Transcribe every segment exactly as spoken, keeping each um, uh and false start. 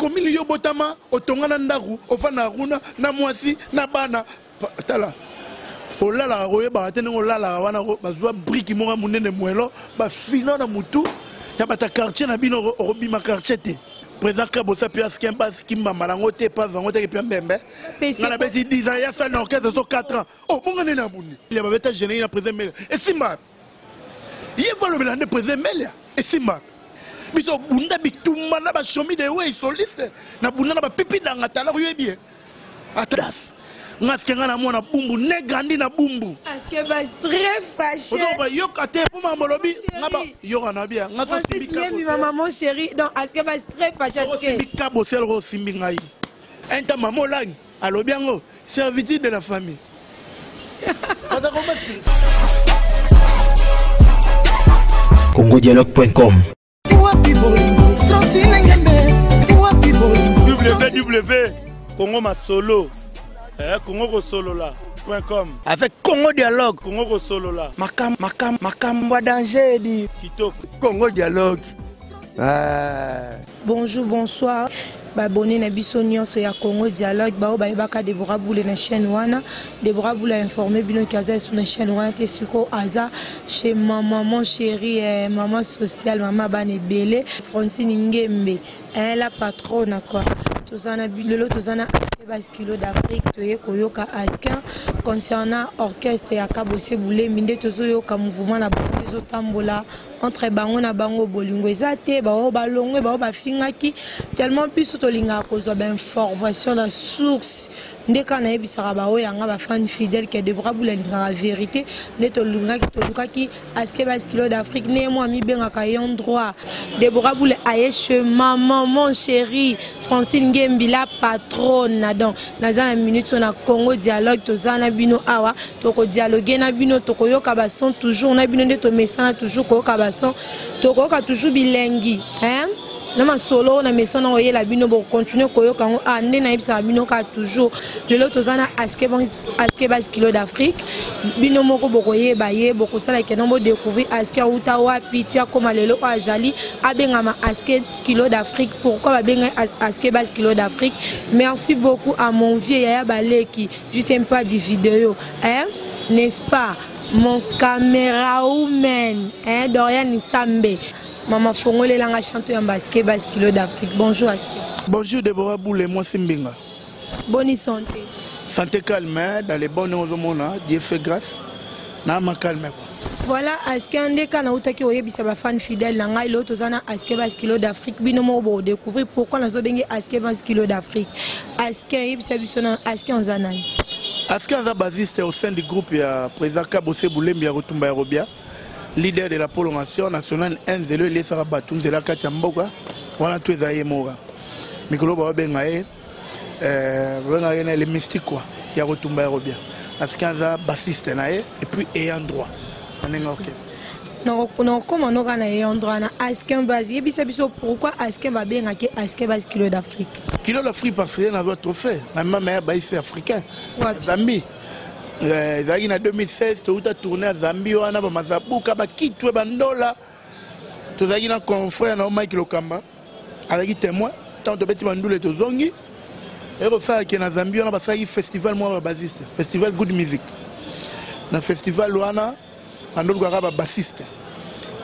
bakomi liyo botama otongana ndaku ofana runa na mwasi na bana tala olala royeba atene olala wana bazwa brique mora munene mwelo ba filo na mutu ya bata quartier na bino robima quartier te président Kabosé Bulembi parce qu'il m'a malangoté pas vangoté puis mbembe na beti dix ans ya ça l'orchestre sur quatre ans oh mon ngane na muni il y avait ta général président Mel et Simba il va le blender président Mel et Simba biso bunda bituma na ba chomi de way soliste na bunda na ba pipi danga tala yo bien atras ngaske ngana mona bumbu ne grandi na bumbu aske ba très fâché on va yo katé pour mama lobi ngaba yo kana bien ngato sibika mi mama mon chéri donc aske ba très fâché aske sibika bosel ro simbi ngai enta mama langi alobi ngo serviteur de la famille Congo Dialogue point com w w w point congo masolo point com avec Congo Dialogue. Congo Rosolola. Makam Makam Makam danger dit Kitoko. Congo Dialogue. Bonjour, bonsoir. Abonné na biso nyonso ya Congo Dialogue ba ba baka Débora Boule na chaîne wana Débora Boule informé bino kaza sur na chaîne wana te suko aza chez maman mon chéri maman sociale maman banebele Francine Mbila Patrona la patronne quoi tozana bilelo tozana basculo d'Afrique toye koyoka askin concernant orchestre ya Kabosé Bulembi nde tozoyoka mouvement na bozo tambola entre bango na bango bolingo ezate ba o balongwe ba o bafingaki tellement plus tolinga kozo ba information la source nde kana ebisaka ba o yanga ba fan fidèle que de bras boulen la vérité ne tolunga ki toluka ki aske basculo d'Afrique ne moi mi benga ka yon droit de bras boulen ayeche maman mon chéri Francine Mbila Patrona. Donc, dans la minute, on a Congo Dialogue, tous on a bino awa, toko dialoguer, na bino toko yo kabason toujours, on a bino de to mesana toujours ko kabason, toko ka toujours bilingi, hein? Nous sommes solo, on a mis son envoyé la bino pour continuer koyoka on a né naïb sa bino ka toujours. Le lot tous on a aske bon aske bas kilo d'Afrique, bino moko bokoye baye boko ça la kenombo découvrir aske Outawa pitia comme le lot azali abengama aske kilo d'Afrique. Pourquoi abenga aske bas kilo d'Afrique? Merci beaucoup à mon vieux Yaya Balé qui juste aime pas des vidéos, hein? N'est-ce pas? Mon caméra humaine, hein? Dorian Isambe. Maman Fongole langa chanteur en basket basket d'Afrique. Bonjour Aske. Bonjour Deborah Boule, moi Simbenga. Bonne santé. Santé calme, hein, dans les bonnes moments, Dieu fait grâce. Na ma calme quoi. Voilà Aske ndeka na utaki oyebisa ba fan fidèle langa ilo tozana Aske basket d'Afrique binomo bo découvrir pourquoi nazo bengi Aske basket d'Afrique. Aske yebisa biso na Aske nzana. Aske nza basiste au sein du groupe ya président Kabosé Bulembi ya Rotumba ya Robia. Leader de la prolongation nationale Nzelo les Sarabatou Nzela Kachamboka voilà tous les aïemora Mikolo ba bengaé euh bengaé les mystiques quoi ya retumba robia parce qu'anza bassiste naé et puis ayant droit on est OK non non comment on a ayant droit na askin basié bisa biso pourquoi askin ba bengaki askin bas kilo d'Afrique kilo d'Afrique parce que na votre trophée na mama ba ici africain Zambie. En deux mille seize, tu as tourné à Zambie, on a Mazabuka, Bakitwe Bandola. Tu as un confrère, Mike Lokamba, avec témoin, tant de petits bandoles et de zongi. Et au sein de Zambie, on a un festival, moi, bassiste, festival Good Music. Dans le festival, on a un bassiste.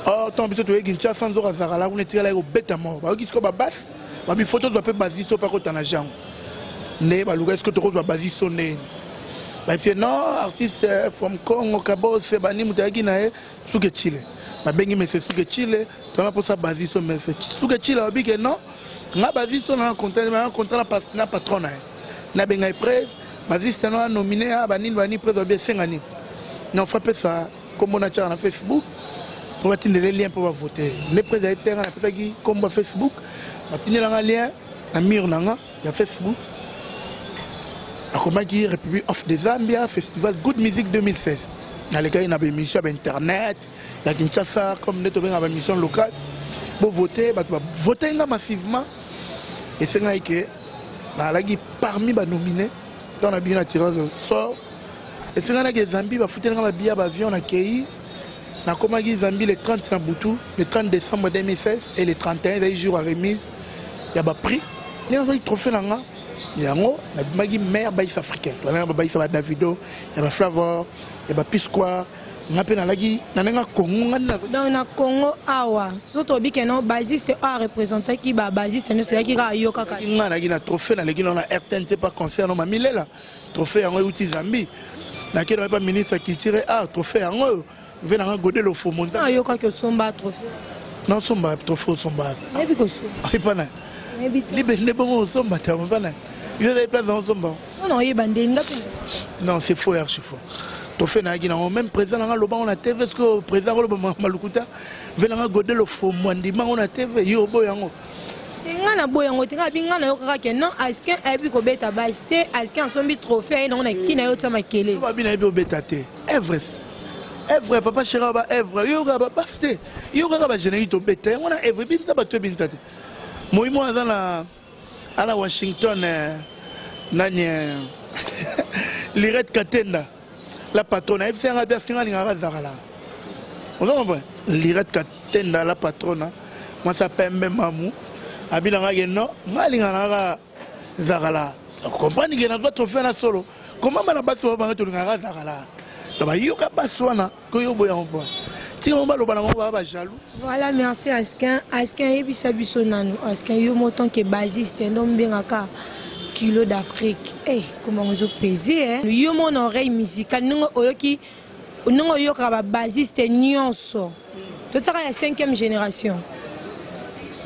Or, tant que tu as une chasse sans or à Zarala, on est tiré au bête à mort. Parce que la basse, la photo doit être bassiste, par contre, en agent. Mais, est-ce que tu as bassiste sonné? Non, artiste from Congo, Kabosé, Bani, Moutagina, Souketchile. Ma bengi, mais c'est Souketchile, tu as pour ça basé sur mes Souketchile, non, ma basé sur un contrat, un contrat la patronne. N'a bengi prêt, basiste non nominé à Bani, Bani, près de bien cinq années. Non, frappez ça, comme on a fait sur Facebook, on va tenir les liens pour voter. Les présidents, on a fait comme Facebook, on va tenir les liens, un mur, il y a Facebook. Akomaki République of the Zambia Festival Good Music deux mille seize. Dans les cas il y a une émission sur internet, il y a une chassa comme net obenga ba émission locale pour voter, ba voter massivement et c'est là que parmi les nominés dans la bien tirage sort et c'est là que Zambie va foutre dans billet avion accueilli na komaki Zambie le trente Sambutu le trente décembre deux mille seize et le trente et un jours à remise il y a ba prix Il y a un trophée là. Il y a un meilleur pays africain. Il y a un pays Davido, il y a un Flavor, il y a un Piscoir. Il y a un Congo. Dans le Congo, il y a un basiste à représenter qui est un basiste. Il y a un trophée dans le R T N T par concert. Il y a un trophée dans le Zambi. Il y a un ministre qui tire un trophée dans le Zambi. Il y a un trophée. Non, son bas, trop faux, son bas. Et puis, il n'y a pas de il n'y a pas de non, il n'y a pas non, c'est faux, archi faux. Trop fait, même présent, on a T V, parce que présent, on a T V, il y a na boyango tinga binga na yoka ke non aske ebi ko beta baiste aske nsombi trophée non na kina yo tsama kele ba bina ebi obeta te Everest Evre, papa chéra, Evre, il y aura pas de il y aura pas de générique au bête. On a Evre, bien ça, pas de bien ça. Moi, moi, à la Washington, Nani, l'Irette Katenda, la patronne, elle s'est arrêtée à ce qu'il y a un Zarala. Vous comprenez? L'Irette Katenda, la patronne, moi, ça s'appelle même Mamou, Abilanga, non, Malingara Zarala. Vous comprenez qu'il y a un autre fait là solo. Comment on a battu le Malingara Zarala? Voilà, merci à ce qu'un montant qui est basiste, un homme bien à kilo d'Afrique. Eh, comment vous avez pesé? Il y a mon oreille musicale, nous avons basiste nyonso. Tout ça, c'est la cinquième génération.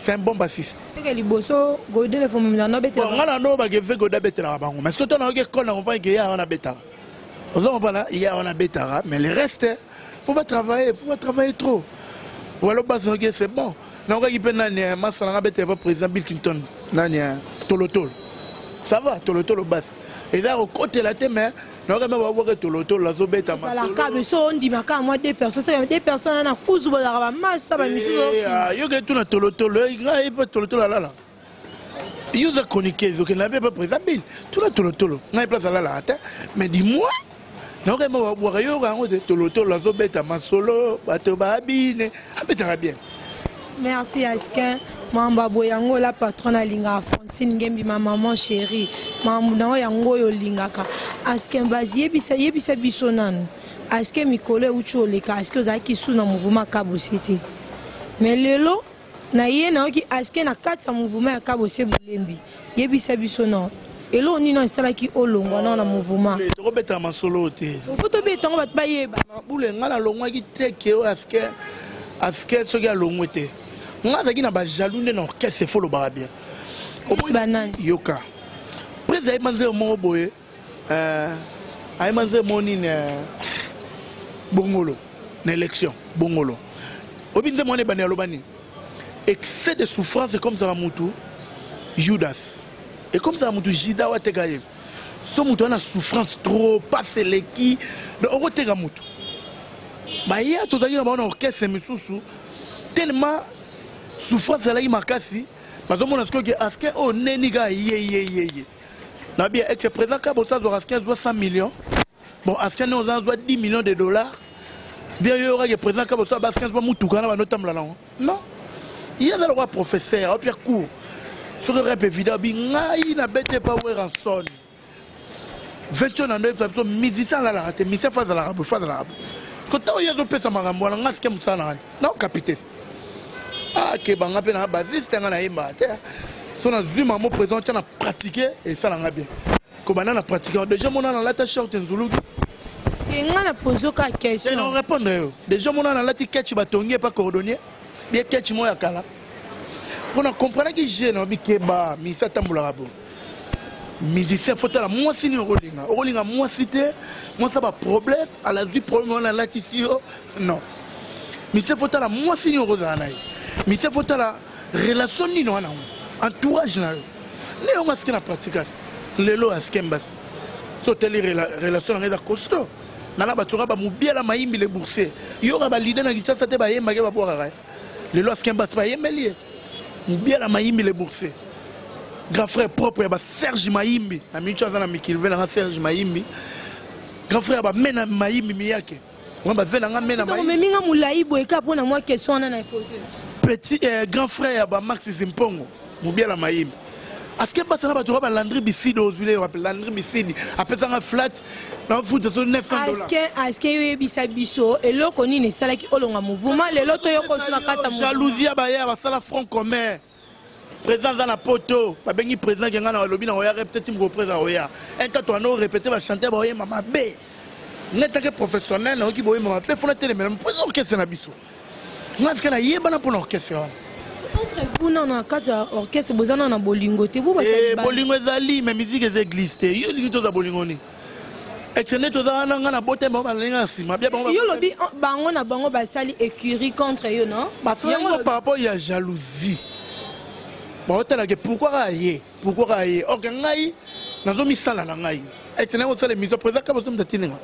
c'est un bon bassiste. Est-ce que tu as une école dans vous comprenez? Il y a un bétara, mais le reste. Pour pas travailler, pour pas travailler trop. Ou alors, c'est bon. Non, il y a un président Bill Clinton. Tolotol. Ça va, Tolotol au bas. Et là, au côté de la tête, mais on va voir Tolotol, la zobette à ma on dit moi, deux personnes, deux personnes, on a poussé, on a masse, ça va, monsieur. Il y a tout le Tolotol, il y a pas Tolotol là. Il y a des chroniqués, il n'y a pas président Bill. Tout le Tolotol, il y a place à la tête. Mais dis-moi. Non, mais moi, je suis merci Askin. Je la patronne à Francine Mbila, maman chérie. Je et là, on est dans la qui au long, on a mouvement. Il faut que tu et comme ça, je suis là, je suis là, je suis là, souffrance trop, pas sélective. Donc, je suis là, je suis là, je suis là, je suis tellement souffrance là, je suis là, je suis là, je suis là, je suis là, je suis là, je cent millions. Bon, Askin nous a dix millions de dollars. Bien, il y aura des présents qui sont là, non, il y a le roi professeur, il y a cours. Sur le rap évident, il n'a pas eu rançon. vingt-et-un ans, il y a des musiciens qui ont été mis en face à l'arabe. Quand il y a des personnes qui ont été mis en face à l'arabe, non, capitaine. Ah, que bon, on a un basiste, on a un basiste. Si on a zoom à mon présent, on a pratiqué et ça l'a bien. Comme on a pratiqué, déjà, on a la tâche de Zoulouk. Et on a posé une question. Et on répond, déjà, on a la ticket, tu vas tomber, pas coordonné. Bien, qu'est-ce que tu m'as dit? Pour nous comprendre que j'ai un bikeba, mais ça tombe là bas. Musicien, faut la moins signer au Rolinga. Au Rolinga, moins cité, moins ça va problème. À la vie problème on a l'attitude, non. Musicien, faut la moins signer au Rosanaï. Musicien, faut la relation ni non entourage là. Néo masqué la pratique. Lelo asquemba. relation costaud. Les boursiers. Il y aura des leaders qui sont les lois qui ne passent pas, bien la Maïmbi les boursiers. Grand frère propre, Serge Maïmbi. Serge Maïmbi. Grand frère, Mena Miyake Maïmbi. Non, mais petit grand frère, Maxi Zimpongo, bien la Maïmbi. Est-ce que passe là-bas tu vois Landry Bisside aux huiles Landry Bisside après ça un flat dans foot de neuf cents dollars. Est-ce que est-ce que bisa biso et là qu'on est ça là qui olonga mouvement les loto yo ko na kata mouvement jalousie ba ya ba sala front commun président dans la poto ba bengi président ngana na lobby na oya peut-être mo président oya un quatre on répéter ba chanter ba oya mama B n'était que professionnel na ki boye mama B faut na télé même président orchestre na biso est-ce que na yeba na pour l'orchestre entre vous non en cas d'orchestre vous en avez bolingo te vous et bolingo ezali mais musique ez existe yo li to za bolingo ni externe to za nanga na bote ba linga sima bien yo lobi bango na bango ba sali écurie contre yo non yango par rapport ya jalousie ba hotela que pourquoi railler pourquoi railler organgai nazo misala na ngai externe o sala miso président Kabosé mtatinga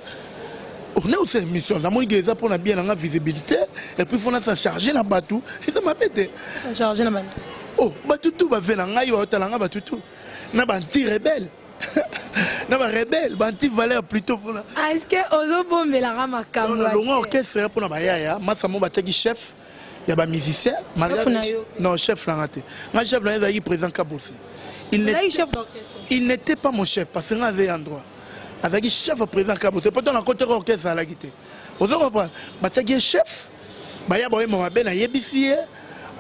on est aussi mission la monnaie ça pour la bien la visibilité et puis faut na s'en charger na batou et ça m'a pété ça charger na batou oh batou tout va venir ngai va talanga batou tout na banti rebelle na ba rebelle banti valeur plutôt pour est-ce que ozo bombela rama kambo non non orchestre pour na bayaya massa mo bataki chef ya ba musicien non chef la raté na chef la ezaki président Kabosé il n'était chef d'orchestre il n'était pas mon chef parce que n'avait endroit avec chef président Kabosé pourtant la côté orchestre à la guité vous comprenez bataki chef ba ya boye mama bena yebisier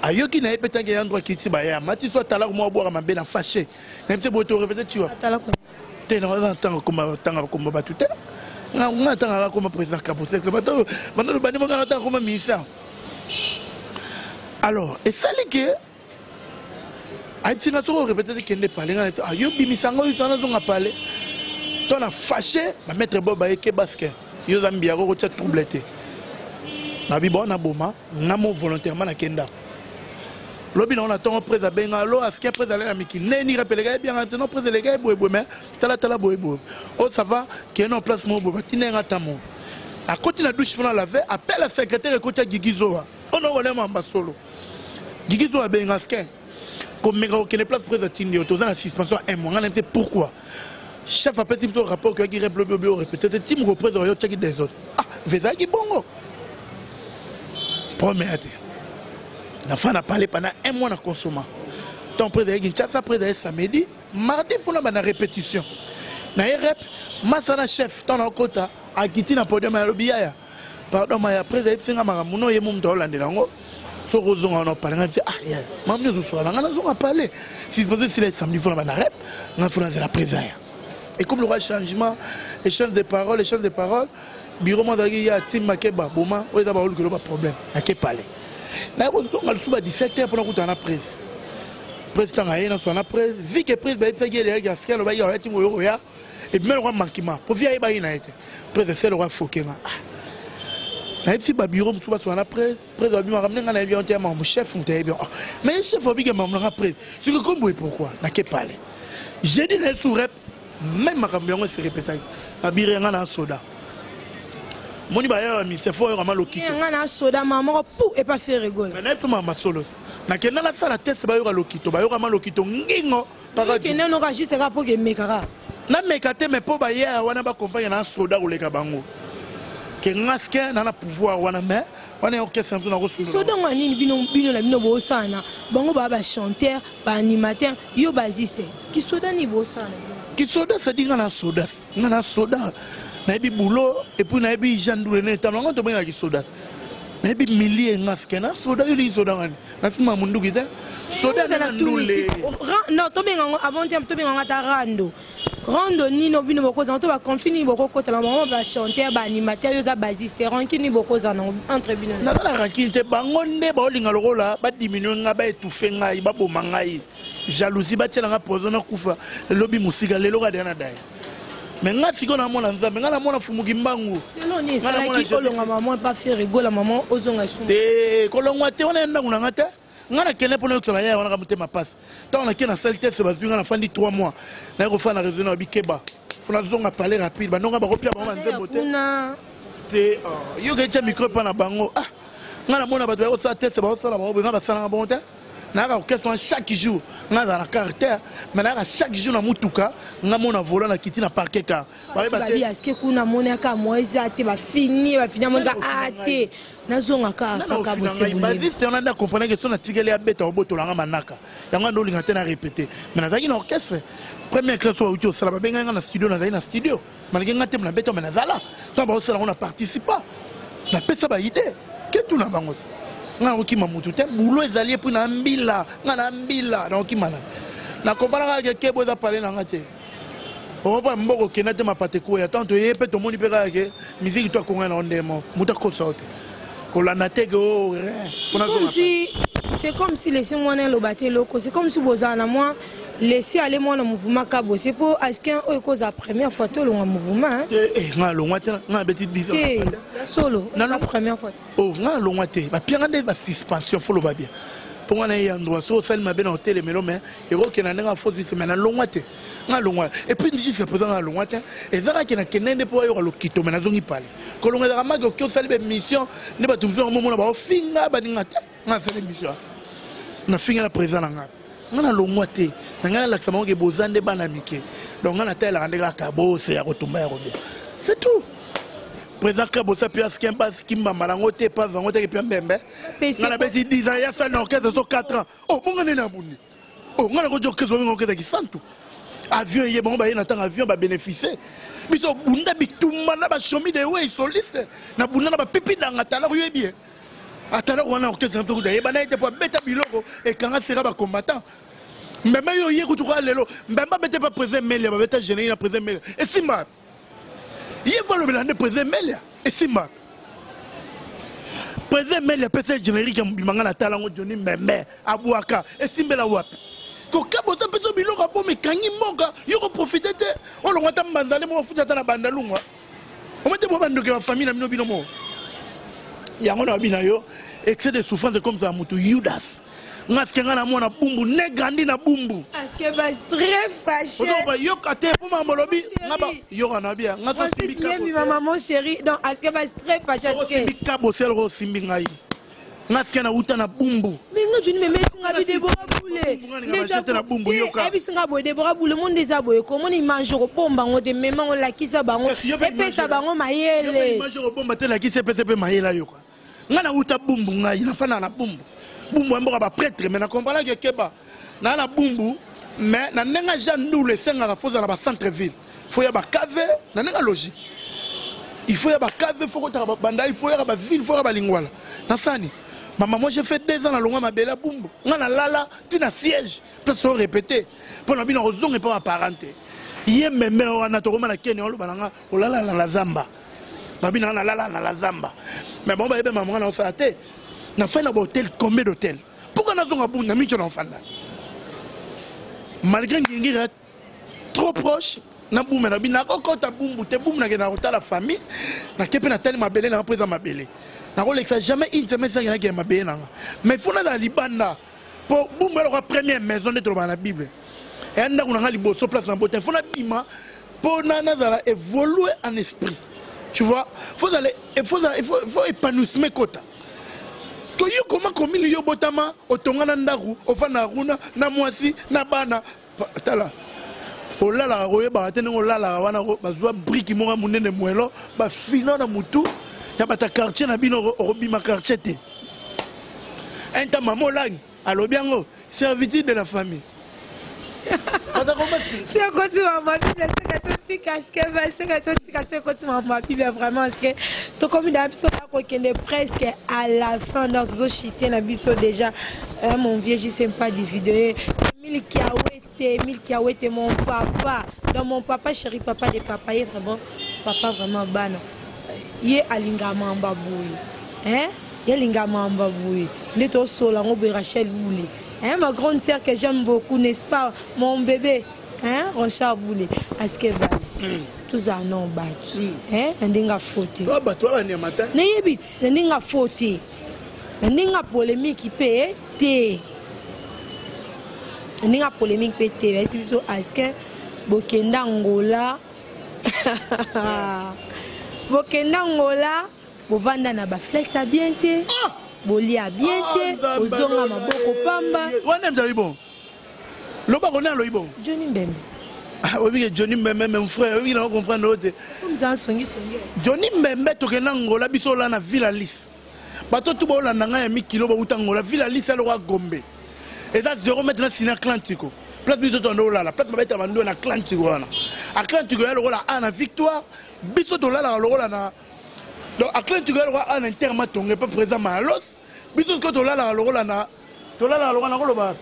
ayoki na epeta ke endroit kiti ba ya mati so tala ko mo boire mama bena fâché na mte boto revete tu vois tala ko tena na tanga ko ma tanga ko ma batuta na na tanga ko ma président Kabosé ba to bana bani mo kana tanga ko ma ministre alors et ça les que aïti na so revete ke ne parler na ayobi misango yutana zo nga parler on a fâché, ma maître Bob a été basket. Yo Zambia a été troubleté. Na bibo na boma, na mo volontairement na kenda. Lobi on attend près à Bengalo, à ce qu'il près à la Miki. Neni rappelé gars bien maintenant près les gars boy boy mais tala tala boy boy. Oh ça va, qui est en place mon boba tinera tamo. À côté la douche pendant laver, appelle la secrétaire et côté Gigizoa. On a volé mon basolo. Gigizoa Bengasken. Comme mega aucune place près à Tindio, tous en suspension un mois, on a dit pourquoi. Chef après type de rapport que qui répète team représente check des autres ah vezaki bongo première la fin n'a parlé pendant un mois en consommant tant président qui ça président samedi mardi faut la bana répétition na rep masana chef tant en quota akiti na podium ya lobiya pardon ma président singa maramuno ye mum dola ndelango so rozonga no paranga ah ya mamne zo so la ngana zo parler si vous si samedi faut la bana rep na faut la président. Et comme le roi changement, échange de paroles, échange de paroles, bureau mandagi ya team makeba boma, où est-ce que le problème? À qui parler? Là on a souvent dix-sept heures pour nous couper en presse. Presse tangaye, on s'en a presse. Vu que presse bah il fait des gasquins, le bail a été mouillé oya. Et même le roi manquement. Pour vieillir bah il n'a été. Presse c'est le roi Fokenga. Là ici bah bureau souvent s'en a presse. Presse bah il m'a ramené quand il vient entièrement mon chef on t'aime bien. Mais chef faut bien que maman la presse. C'est que comme vous pourquoi? À qui parler? J'ai dit les sous-rep. Même ma camionne se répète. Ma bière en a soda. Mon ibaïa, c'est fort, il y a mal au kit. Il y a un soda, maman, pou et pas faire rigoler. Mais n'est-ce pas ma solo? N'a qu'elle n'a pas la tête, c'est pas au kit. Il y a mal au kit. Il y a un orage, c'est rapport que mekara. N'a mekate, mais pour baïa, on a pas compagnie un soda ou les cabango. Qu'elle n'a pas pouvoir, on a main. On est orchestre, on a reçu. Soda, on a une binon, binon, la binon, bossana. Bango, baba, chanteur, ba animateur, yo basiste. Qui soda ni bossana? Qui soda, c'est dit qu'on a soda, on a soda, on a boulot et puis on a des gens qui ont des gens qui ont des soda, on a des milliers de gens qui ont des soda, on a des soda, on a des soda, on a des soda, on a des soda, on a des soda, Rando ni no bino boko zanto ba confini boko kota la maman ba chanter ba animateur yo za basiste rankini boko zana entre bino na la rankini te bango nde ba olinga lokola ba diminuer nga ba étouffer nga ba boma nga jalousie ba tela nga pozona kufa lobi musika lelo ka dana dai mais nga siko na mona nzambe nga na mona fumuki mbangu non ni sala ki kolonga maman pas faire rigoler maman ozonga sumu te kolonga te ona ndangu na ngata nga na kene pona tsala ya wana ka mutema passe tant on a kena saleté se bazunga na fandi trois mois na ko fana raisonner bikeba faut parler rapide. Bah non, on va repier avant de voter. T'es, yo gagné micro pendant bango. Ah, on a mon abattu au salle tête, c'est bon ça là, on va passer un bon temps. On a un chaque jour, on a un caractère, mais on a chaque jour dans mon touka, on a mon volant à quitter le parquet car. Est-ce que on a mon car moi ils a été va finir, va finir mon gars a été. Nazo ngaka kaka bosé bulembi. On a compris que son article est bête au bout de la manaka. Il y a un autre qui a répété. Mais on a une orchestre. Première classe au studio, ça va bien dans le studio, dans le studio. Malgré que thème la bête, mais voilà. Tant bon ça on a participé. La paix ça va idée. Qu'est-ce qu'on a bangos? On a qui m'a monté. Boulot les alliés pour n'ambila, n'ambila. Donc qui m'a. La comparaison avec qui vous a parlé n'engagé. On va pas m'embrouiller. Qui n'a pas parté quoi? Attends, tu es peut-être au monde pérague. Musique toi qu'on a en démo. Muta kosa. C'est comme si les gens le battaient locaux. C'est comme si vous avez moi laissé aller moi dans le mouvement Kabosé pour à ce qu'un eux cause la première photo le mouvement. Eh, on a le moitié, on a petite bise. Solo, non la première photo. Oh, on a le moitié. Ma pire année, ma suspension, faut le voir bien. Pour moi, il y a un droit. Sauf celle m'a bien noté les mélomènes. Et au Canada, on a faute du semaine à le moitié. Et puis jusqu'à présent à lointain et ça qui n'a qu'un pour avoir le quito mais n'azoni parle quand on a ramassé aucune seule mission n'est pas toujours un moment là-bas au final badingata n'a c'est l'émission n'a fini la présence là on a l'onguaté on a l'accent qui besoin de banamique donc on a tel rendez la cabo c'est à retomber bien c'est tout présent Kabosé puis à ce qu'un bas qui m'a malangoté pas vangoté qui peut même on a petit dix ans il y a ça non qu'est-ce que quatre ans oh mon gars n'a bouni oh on a le jour que soit mon gars qui sent tout avion il est bon bah il attend avion bah bénéficier mais sur bunda bituma na ba chomi de ouais soliste na bunda na ba pipi dans atala oui bien atala on a orchestre tout d'ailleurs bah n'était pas bête biloko et quand on sera ba combattant mais mais yo hier tout allelo mais bah bête pas présent mais il va bête gêner la présent mais et si map il va le blender présent mais et si map présent mais le pc générique mbimanga na tala ngo joni mais mais abuaka et simbela wapi Kabosé peut se biloga pour me gagner mon gars, il faut profiter. On le voit dans Mandalé, mon fils attend la bande à l'ombre. On m'a dit pour bande que la famille n'a mis au bilan. Il y a un abinayo, excès de souffrance comme ça, Moutou Judas. Naskenga na mona bumbu, ne grandi na bumbu. Parce que va très fâché. On va yok até pour ma molobi, ngaba yora na bien. Ngaso sibika. Bien maman chérie, donc parce que va très fâché. Sibika bosel ro simbingai. Naskenga uta na bumbu. Je ne me mets pas à Déborah Boulet. Le monde des aboyés, comment ils mangent au pompe, on des mémons, la qui s'abaron, et ça baron maïel. Ils mangent au pompe, la qui s'est pété maïel. Nana outa boum, il a fait la boum. Boum, on va prêtre, mais la compagnie de Keba. Nana boum, mais n'a pas jamais nous les cinq à la fosse dans la centre-ville. Il faut y avoir cave, n'a pas logique. Il faut y avoir cave, il faut y avoir banda, il faut y avoir ville, il faut y avoir lingouala. Nassani. Maman, moi j'ai fait deux ans à Longa, ma belle boum. On a là, tu as siège. Personne répété. Pour la vie, on n'est pas apparenté. Il y a même un anatomie à Kenya, on a la Zamba. Babine, on a la Zamba. Mais bon, maman, on s'est atté. On a fait un hôtel, combien d'hôtels? Pourquoi on a fait un boum? On a mis un enfant là. Malgré qu'il est trop proche, on a boum. On a mis un boum. On a mis un hôtel à la famille. On a mis un hôtel à ma belle, on a pris ma belle. Jamais une semaine sans rien qui m'a bien. Mais il faut aller à l'Ibanda pour boumer la première maison de la Bible. Et on a une place en beauté. Il faut aller évoluer en esprit. Tu vois, il faut épanouir mes quotas. Tu comment comme il y a Botama, Otongana Ndaru, Ofanaruna, Namwasi, Nabana. Tala. On a la roue, on a la roue, on a brique, on a mouné de moello, on a filé dans moutou. Il y a un quartier qui a été fait. Un quartier qui a été fait. Un servitude de la famille. C'est un côté presque à la fin. Déjà, mon vieux, je ne sais pas divider. Emile Kiawete, mon papa. Dans mon papa, chéri, papa de papa. Il est vraiment, papa vraiment ban. Il y a un lingama en baboui. Il y a un lingama en baboui. Il est au sol, on peut Rachel Boulé. Ma grande sœur que j'aime beaucoup, n'est-ce pas? Mon bébé, hein? Rochard Boulé. Est-ce que basse? Tout ça, non, bat. Hein? On n'est pas fauté. Toi, toi, on est matin. Non, il y a un n'est pas fauté. On n'est pas polémique qui peut être. On n'est pas polémique qui peut être. Est-ce que Bokenda Angola, Vous avez un flèche à bien té, vous avez un bien té, vous avez un boko pamba. Vous avez un bon. Vous avez un bon. Johnny Mbembe. Ah oui, Johnny Mbembe, mon frère, oui, on comprend l'autre. Vous avez un songe. Johnny Mbembe, tu es en biso la na ville à Lys. Bato tout bon, on a un mi-kilo, la ville à Lys, elle aura gombé. Et ça, zéro mètre, c'est un Atlantico. Place bisoto ndola la place mabeta bandu na Atlantico wana Atlantico ya lokola ana victoire bisoto la la lokola na donc Atlantico ya lokola ana intermatonge pe présent malos bisoto to la la lokola na to la la lokola na koloba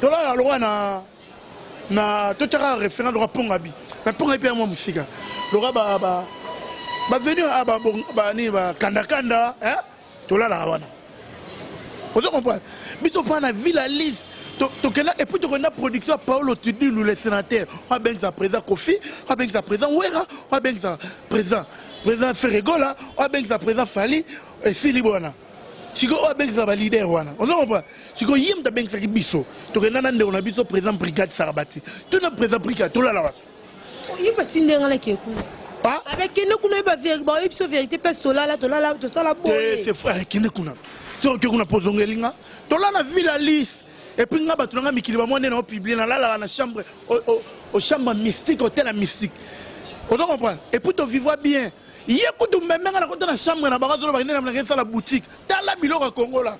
to la la lokola na na to tara référent droit pongabi na pongabi père moi musika lokola ba ba ba venir aba ba ni ba kanda kanda hein to la la wana vous comprenez bisoto fa na ville à Lys. Et puis, on a production Paolo Tudu, le sénateur. On a bien présent Kofi, on a bien présent Ouera, on a bien présent présent Ferregola, on a bien présent Fali et Silibona. Si on a bien leader, on comprend. Si on a bien biso, on a bien présent brigade Sarabati. Tout le présent brigade, tout là-là. Il n'y a pas de signe. Avec une vérité, parce que là, tout là, tout ça, c'est frère, qui n'est qu'on a. Si on a posé un linga, tout là, la ville à Lys. Et puis, nous avons publié dans la chambre, aux chambres mystiques, au thème mystique. Vous comprenez? Et puis, tu vivras bien. Il y a beaucoup de même dans la chambre, dans la boutique. Dans la boutique, au Congo, là.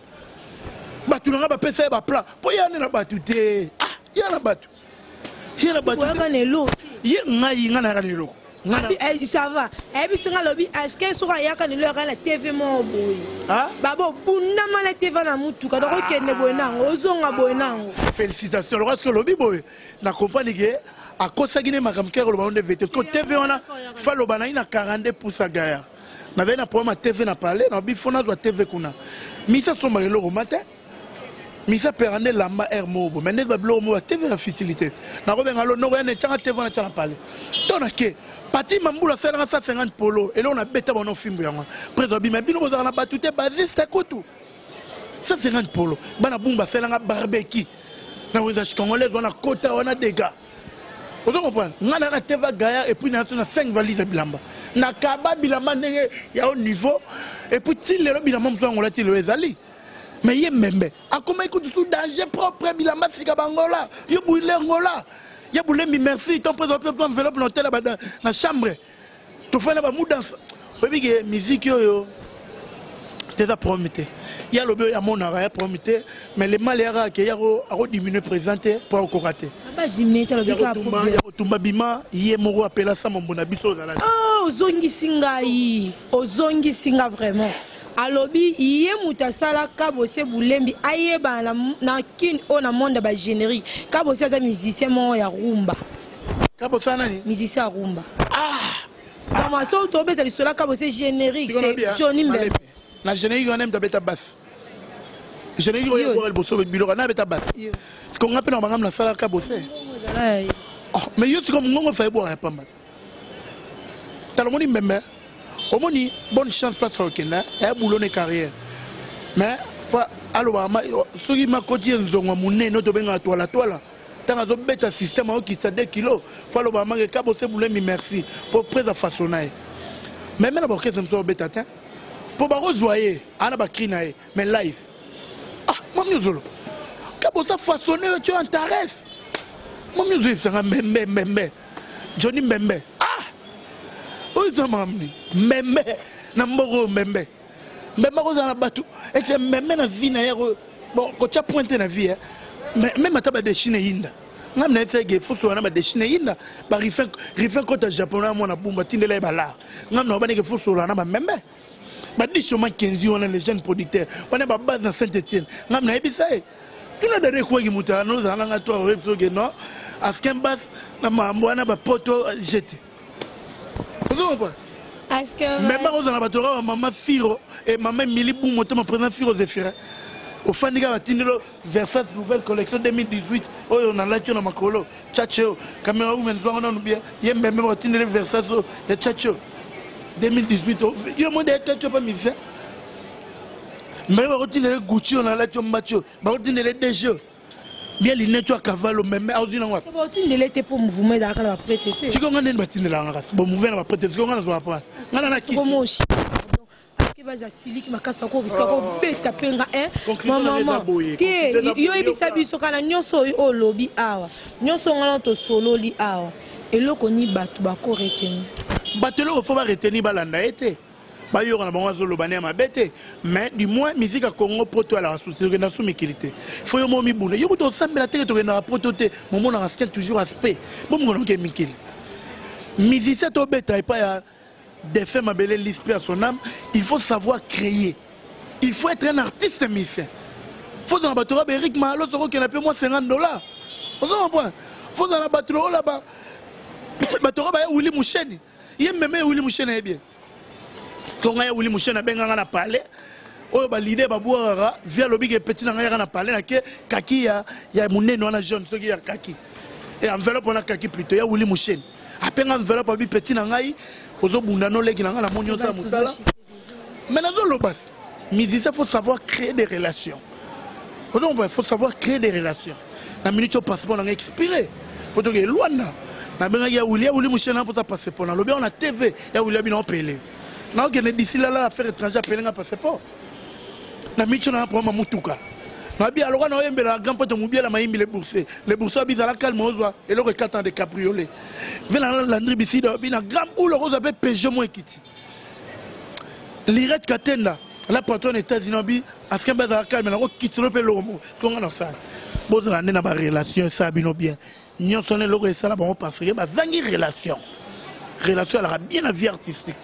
Tu n'as pas payé ça, plat. Il y a un bateau. Il y a un bateau. Il y a un bateau. Il y a un bateau. Ça va. Et puis, est-ce qu'elle sera à la T V? Félicitations. Est-ce que lobby boy n'a compris que à cause de Guinée, ma caméra, le monde est T V, on a fait le banana quarante pour cent à Gaïa. On avait un problème à T V, on a parlé, on a dit qu'on a T V. Mais ça, c'est le matin. Mais ça, c'est le lamba air mobile. Mais n'est-ce pas le T V à futilité. N'a pas de T V, on a parlé. Donc, Pati Mamboula, c'est cent cinquante polo. Et là, on a bêté mon film. Président Bimabino, on a battu tes bases, c'est quoi tout? cent cinquante polo. Banabumba, c'est un barbecue. Dans les Congolais, on a quota, on a des gars. Vous comprenez? On a T V Gaïa et puis on a cinq valises à Bilamba. Na Kaba Bilamba, il y a un niveau. Et puis, il y a un Bilamba, on a tiré les alliés. Mais il y a même. À comment écoute sous danger propre, Bilamba, c'est Kabangola. Il y a brûlé Angola. Il y a boulé, merci, ton président peut prendre enveloppe dans la chambre. Tu fais la moudance. Vous voyez que la musique, c'est ça prometté. Il y a le bien, il y a mon arrêt prometté, mais les malheurs qui ont diminué présenté pour encore rater. Il y a le Toumabima, il y a mon appel à ça, mon bon habit. Oh, Zongi Singa, Zongi Singa, vraiment. Alors, il y a des gens qui ont été en générique. Ils sont musiciens à Rumba. Ils sont musiciens à Rumba. Ah! Ils sont tombés dans le générique. C'est Johnny Mbembe. Dans le générique, on aime la basse. Le générique, on aime la basse. Quand on appelle dans la salle, on aime. Mais tu ne fais pas la basse. Tu as le même. Au moins, bonne chance face au Kenya, et à boulonner carrière. Mais, alors, ceux qui m'ont coté, ils ont amené notre bien à toi, la toi là. Tant à ce système qui s'est deux kilos, fallo maman et Kabosé Bulembi merci pour présenter façonner. Mais même la question sur bête atteint. Pour barose voyer, ana bakrinae, mais live. Ah, mon Dieu zolo. Kabosé façonner tu en t'arrêtes. Mon Dieu zolo, c'est un même même Johnny Mbembe. Même, n'amboro même, même aux anabatou, et c'est même la vie n'aère. Bon, quand tu as pointé la vie, même à tabac des Chinéinda. N'a pas fait que faut soit un abat des Chinéinda, par rifin, rifin contre japonais, mon aboumatin de l'ébala. N'a pas fait que faut soit un abat même. Bah, dis chemin quinze, on a les jeunes producteurs, on a ma base dans Saint-Etienne. N'a pas fait tout le monde a quoi qui moutano, on a un toit au repso guénon, à ce qu'un basse, n'a pas un bateau jeté. Est-ce que même aux abattoirs, maman Firo et maman Milibou montent ma présence Firo Zéphira. Au fin de la Tindelo, Versace nouvelle collection deux mille dix-huit. Oh, on a l'attiré dans ma colo. Tchatcho, caméra ou même on a oublié. Il y a même au Tindelo Versace et Tchatcho deux mille dix-huit. Il y a moins de Tchatcho pas mis fait. Même au Tindelo Gucci, on a l'attiré Macho. Bah, au Tindelo D G. bien les nettoie cavalo même à usine en pour mouvement d'arrêt la prêter si on a une bâtine la race bon mouvement la prêter si on a besoin pas on a la qui basa siliki makasa ko riska ko beta penga hein maman té yo ebisa biso kana nyoso o lobi awa nyoso ngala to solo li awa eloko ni batu ba ko retenu batelo faut ba retenu balanda ete ba yo kana bango zo lobane ma bete mais du moins musique a Congo poto la société que na sou mekilité faut yo momi buna yo to sambela té to na poto té momo na raskel toujours aspect bon ngolo ke mikil musicien to beta et pas ya des femmes à belle l'esprit à son âme, il faut savoir créer. Il faut être un artiste musicien. Il faut en battre Eric Malo, ce qu'on a payé moins cinquante dollars. Vous comprenez? Il faut en battre là-bas. Battre William Musheni. Il y a même William Musheni bien. Quand on a William Musheni, ben on a parlé. Oh bah l'idée bah boire via le big petit on a parlé là que kaki ya ya monnaie non a jaune ce qui a kaki. Et enveloppe on a kaki plutôt. Il y a William Musheni. À peine enveloppe à bi petit on a mais il faut savoir créer des relations. Il faut savoir créer des relations. La minute où passeport on a expiré. Il faut que Luanda, na benga ya William Musheni pour sa passeport. Na lobia on a T V et William il a appelé. Na ok d'ici là là affaire étrangère appelé na passeport. Na minute on a pour ma mutuka. Na bien alors on a yembe la grand pote mobile la maimbi les boursiers. Les boursiers bizarre calme ozwa et le quatre ans de cabriolet. Vela la ndribisi da bina grand ou le rose avec Peugeot moins kiti. L'irette katenda la patronne États-Unis à ce qu'un bazar calme la route quitte le pelomo. Qu'on a ça. Bon ça n'a pas relation ça bino bien. Nyon sonné le reste là bon passer ba zangi relation. Relation elle a bien la vie artistique.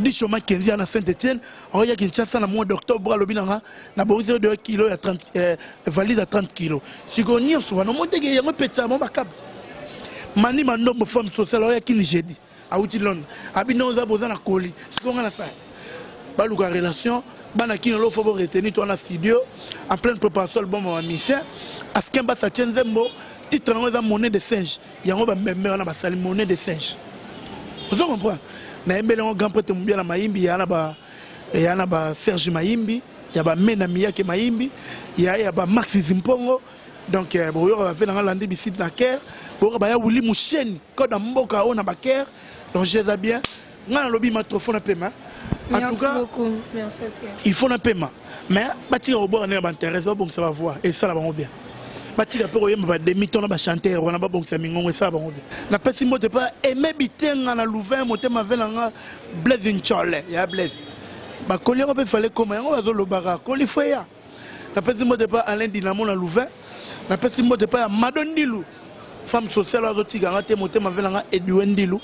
Dit chemin quinze ans à Saint-Etienne, on y a qu'une chasse en mois d'octobre, le bilan, n'a pas besoin de deux kilos, valise à trente kilos. Si on y a un petit amant, Mani Mando, femme sociale, on y a qu'une jeudi, à Outilon, à Binoza, Bozan, à Coli, ce qu'on a la salle. Balouga relation, Banakino, il faut retenir ton studio, en pleine préparation, le bon moment, Michel, à ce qu'un bas à Tienzembo, titre en monnaie de singe, il y a un même meilleur, la monnaie de singe. Vous comprenez? Naembelongo grand prêtre mbiala Maïmbi yana ba yana ba Serge Maïmbi ya ba Mena Miyake Maïmbi ya ya ba Maxi Zimpongo donc bo yo ba fait na landi bisite na ker bo ba ya William Musheni ko na mboka ona ba ker donc je sais bien na lobi matrofo na paiement en tout cas il faut na paiement mais ba ti robo na ba intéresse bon ça va voir et ça là ba bien ba ti ka pro yemba ba demi ton ba chanteur wana ba bon ça mingongo ça ba ngobi na pesi mote pa aimé bitenga na louvain mote ma velanga blaze nchole ya blaze ba kolero pe fallait comme yango bazo lobaka koli foya na pesi mote pa Alain Dinamo na louvain na pesi mote pa Madondilu femme sociale azo tiganga te mote ma velanga Edouendilu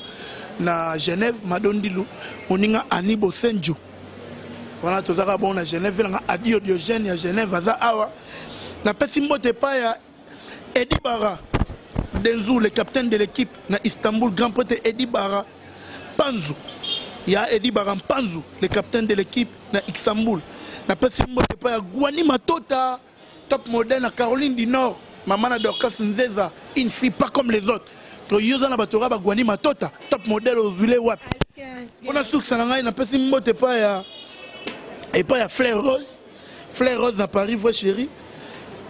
na Genève Madondilu oninga Ani Bosenju wana tozaka bon na Genève velanga Adio Diogène ya Genève aza awa. Je ne pas Eddy Bara Panzu, le capitaine de l'équipe na Istanbul, grand prêtre Eddy Bara Panzu. Il y a Eddy Bara Panzu, le capitaine de l'équipe na Istanbul. Je ne pas Guani Matota, top modèle à Caroline du Nord, maman d'Orcas Nzeza, une fille pas comme les autres. Que Yozana Batora Guani Matota, top modèle aux Zulé Wap. On a su que ça n'a pas et pas Flair Rose. Flair Rose à Paris, vrai chérie.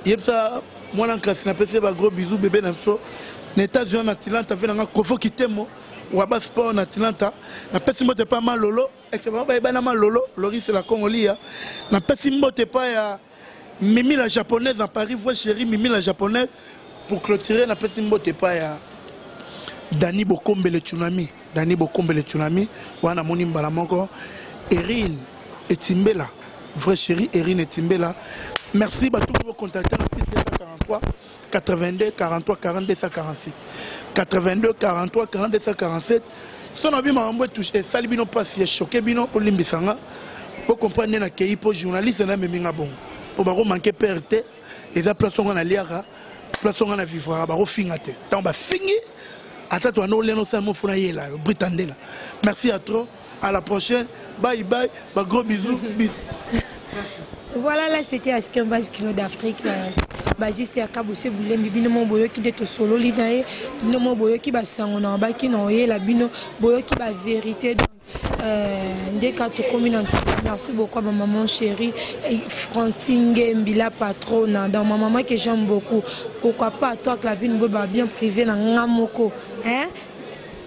Yepsa moi nan kasi na pese ba gros bisous bébé nanso na États-Unis na Atlanta vena nga kofo kitemo wa ba sport na Atlanta na pese mbote pa malolo excellent ba na malolo Loris la Congolia na pese mbote pa ya Mimi la japonaise en Paris voix chérie Mimi la japonaise pour clôturer na pese mbote pa ya Dani Bokombe le tsunami Dani Bokombe le tsunami wana moni mbala moko Erine Etimbela vrai chérie Erine Etimbela. Merci à tous vos contactants deux cent quarante-trois, quatre-vingt-deux, quarante-trois, quarante-deux, cent quarante-sept. quatre-vingt-deux, quarante-trois, quarante-deux, cent quarante-sept. Si on a bien touché, ça n'a pas si choqué, bino au Limbisanga. Pour comprendre que les journalistes sont bon. Pour manquer de perte, ils ont placé en aliara, placé en vivra, ils ont fini. Tant que fini, attends, on a l'air de fournailler là, le Britannais là. Merci à toi, à la prochaine. Bye bye, gros bisous. Voilà, là c'était à ce qu'un base qui d'Afrique, basiste à Kabosé Bulembi, binomon boyo qui est au solo, binomon boyo qui va s'en en bas, qui n'a rien, la bino boyo qui va vérité. Merci beaucoup à ma maman chérie, Francine Mbila Patrona, dans ma maman que j'aime beaucoup. Pourquoi pas toi que la vie nous va bien privée dans Ramoko, hein?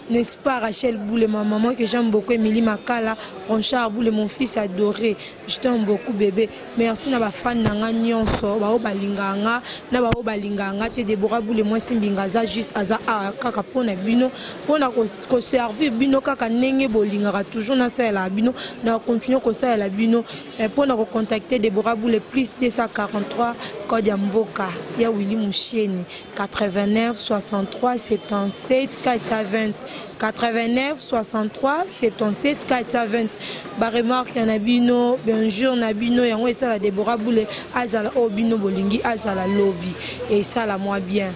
N'est-ce pas Rachel Boule, ma maman que j'aime beaucoup, Emily Makala, Ronchard Boule, mon fils adoré, je t'aime beaucoup bébé. Merci à ma fan Nanga Nyonso, Bao Balinganga, Nabao Balinganga, Té Déborah Boule, moi Simbingaza, juste Aza Kaka Pona Bino, on a conservé Bino Kaka Nenge Bolingara, toujours dans la Bino, on a continué comme ça à la Bino, et pour nous contacter Déborah Boule, plus deux cent quarante-trois, Kodiamboka, Ya William Musheni, quatre-vingt-neuf, soixante-trois, soixante-trois, soixante-dix-sept, quatre cent vingt. quatre-vingt-neuf, soixante-trois, soixante-dix-sept, quatre cent vingt. Bah remarque Nabino, bonjour Nabino, et on est à la Déborah Boulé, Azala Obino Bolingi, Azala Lobby. Et ça la moi bien.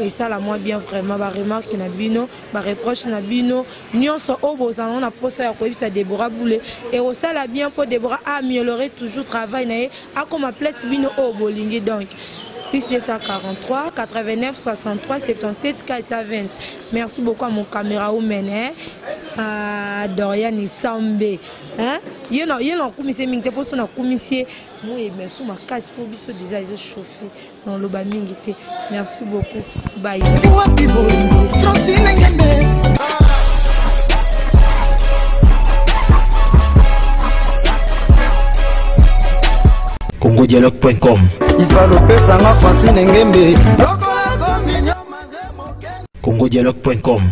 Et ça la moi bien vraiment. Bah remarque Nabino, bah reproche Nabino. Nous sommes au beau salon, on a posé à quoi ça Déborah Boulé. Et au ça la bien pour Déborah améliorer toujours travail naé. À comment place Bino au Bolingi donc. Plus deux cent quarante-trois, quatre-vingt-neuf, soixante-trois, soixante-dix-sept, quatre cent vingt. Merci beaucoup à mon caméra woman, hein? À Dorian Isambe. Hein? Il y a un commissaire, il y a un commissaire. Oui, mais sous ma casse pour biso déjà, ils ont chauffé dans le bamingité. Merci beaucoup. Bye. Congo Dialogue point com Congo Dialogue point com